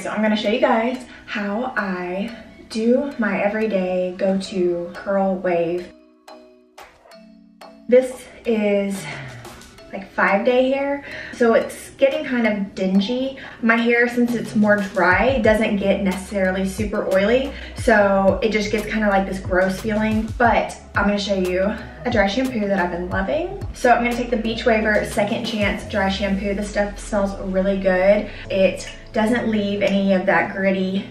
So I'm gonna show you guys how I do my everyday go-to curl wave. This is like 5-day hair, so it's getting kind of dingy. My hair, since it's more dry, doesn't get necessarily super oily, so it just gets kind of like this gross feeling. But I'm gonna show you a dry shampoo that I've been loving. So I'm gonna take the Beachwaver Second Chance Dry Shampoo. This stuff smells really good. It doesn't leave any of that gritty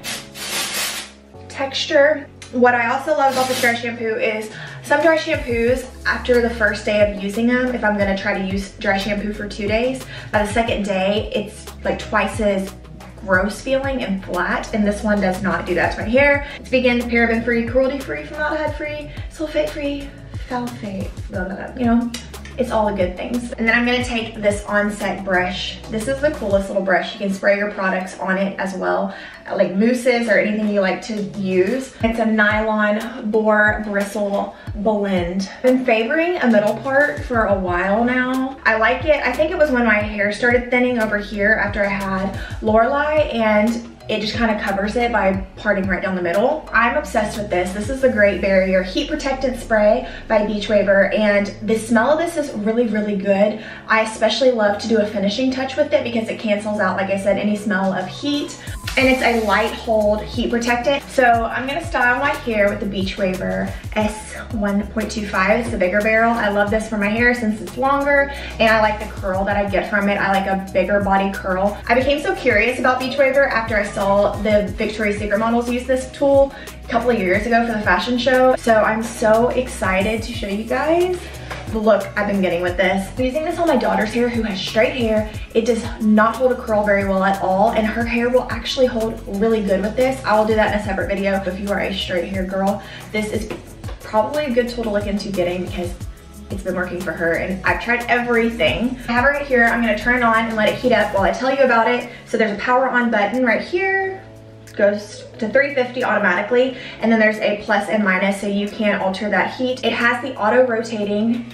texture. What I also love about this dry shampoo is some dry shampoos, after the first day of using them, if I'm gonna try to use dry shampoo for 2 days, by the second day, it's like twice as gross feeling and flat, and this one does not do that to my hair. It's vegan, paraben-free, cruelty-free, formaldehyde-free, sulfate-free, phthalo-free, blah, blah, blah, you know? It's all the good things. And then I'm gonna take this onset brush. This is the coolest little brush. You can spray your products on it as well, like mousses or anything you like to use. It's a nylon boar bristle blend. I've been favoring a middle part for a while now. I like it. I think it was when my hair started thinning over here after I had Lorelei, and it just kind of covers it by parting right down the middle. I'm obsessed with this. This is the Great Barrier Heat Protectant Spray by Beachwaver, and the smell of this is really, really good. I especially love to do a finishing touch with it because it cancels out, like I said, any smell of heat. And it's a light hold heat protectant. So I'm gonna style my hair with the Beachwaver S1.25. It's the bigger barrel. I love this for my hair since it's longer, and I like the curl that I get from it. I like a bigger body curl. I became so curious about Beachwaver after I saw the Victoria's Secret models use this tool a couple of years ago for the fashion show. So I'm so excited to show you guys the look I've been getting with this. I'm using this on my daughter's hair, who has straight hair. It does not hold a curl very well at all, and her hair will actually hold really good with this. I will do that in a separate video. If you are a straight hair girl, this is probably a good tool to look into getting because it's been working for her, and I've tried everything. I have her right here. I'm gonna turn it on and let it heat up while I tell you about it. So there's a power on button right here. Goes to 350 automatically, and then there's a plus and minus, so you can alter that heat. It has the auto rotating,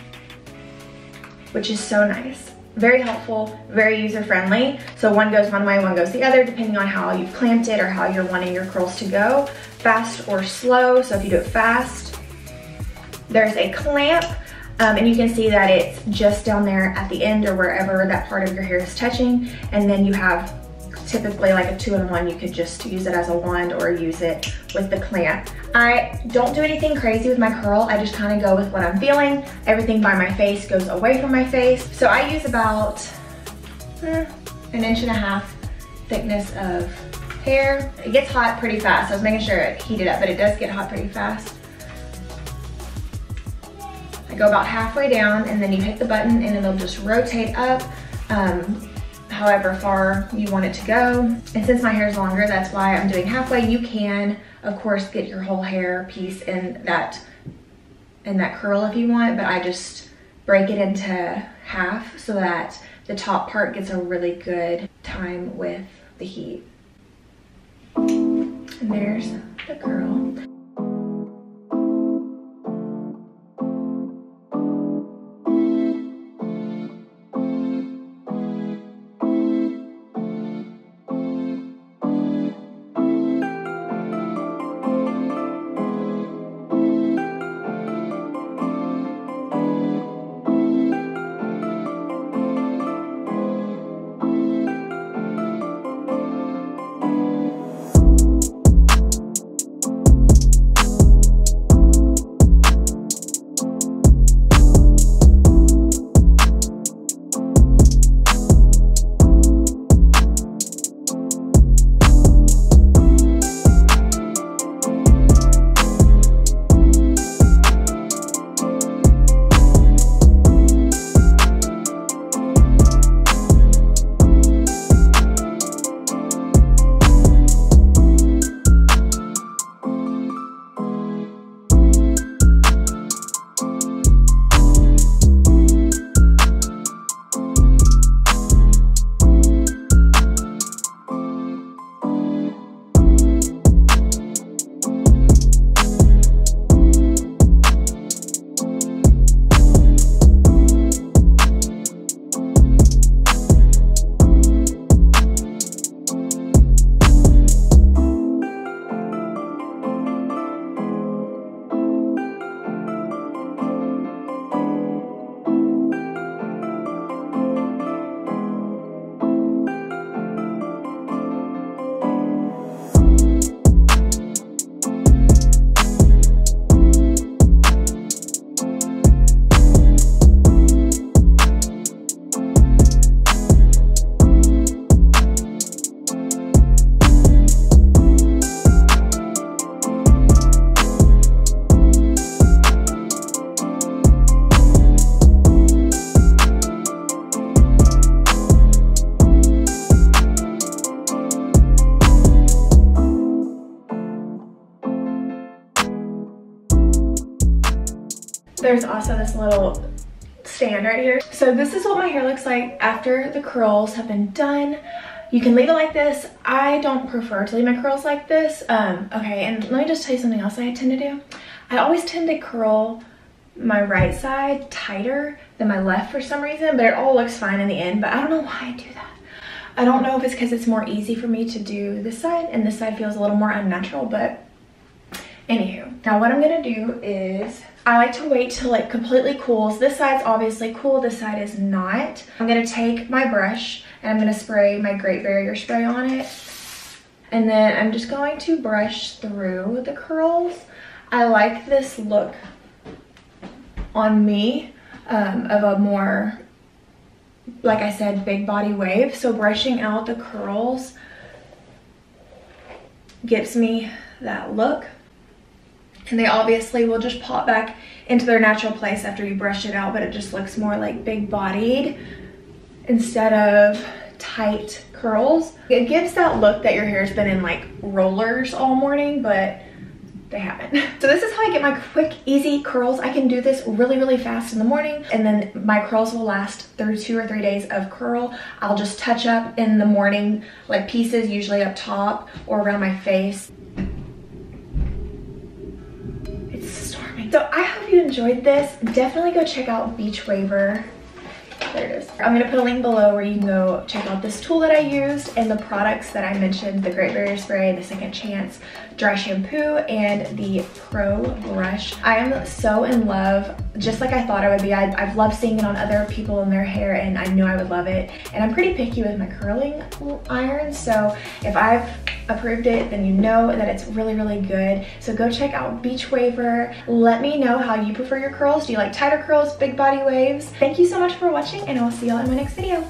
which is so nice. Very helpful, very user-friendly. So one goes one way, one goes the other, depending on how you've clamped it or how you're wanting your curls to go, fast or slow. So if you do it fast, there's a clamp, and you can see that it's just down there at the end or wherever that part of your hair is touching. And then you have typically like a 2-in-1. You could just use it as a wand or use it with the clamp. I don't do anything crazy with my curl. I just kind of go with what I'm feeling. Everything by my face goes away from my face. So I use about 1.5 inches thickness of hair. It gets hot pretty fast. I was making sure it heated up, but it does get hot pretty fast. I go about halfway down, and then you hit the button and it'll just rotate up. However far you want it to go. And since my hair is longer, that's why I'm doing halfway. You can, of course, get your whole hair piece in that curl if you want, but I just break it into half so that the top part gets a really good time with the heat. And there's the curl. there's also this little stand right here. So this is what my hair looks like after the curls have been done. You can leave it like this. I don't prefer to leave my curls like this. Okay, and let me just tell you something else I tend to do. I always tend to curl my right side tighter than my left for some reason, but it all looks fine in the end, but I don't know why I do that. I don't know if it's because it's more easy for me to do this side, and this side feels a little more unnatural, but anywho. Now what I'm gonna do is, I like to wait till it completely cools. This side's obviously cool, this side is not. I'm gonna take my brush and I'm gonna spray my Great Barrier spray on it. And then I'm just going to brush through the curls. I like this look on me of a more, like I said, big body wave. So brushing out the curls gives me that look. And they obviously will just pop back into their natural place after you brush it out, but it just looks more like big bodied instead of tight curls. It gives that look that your hair's been in like rollers all morning, but they haven't. So this is how I get my quick, easy curls. I can do this really, really fast in the morning, and then my curls will last through 2 or 3 days of curl. I'll just touch up in the morning, like pieces usually up top or around my face. It's storming. So I hope you enjoyed this. Definitely go check out Beachwaver. There it is. I'm gonna put a link below where you can go check out this tool that I used and the products that I mentioned, the Great Barrier Spray, the Second Chance Dry Shampoo, and the Pro Brush. I am so in love, just like I thought I would be. I've loved seeing it on other people in their hair, and I knew I would love it. And I'm pretty picky with my curling iron, so if I've approved it, then you know that it's really, really good. So go check out Beachwaver. Let me know how you prefer your curls. Do you like tighter curls, big body waves? Thank you so much for watching, and I'll see y'all in my next video.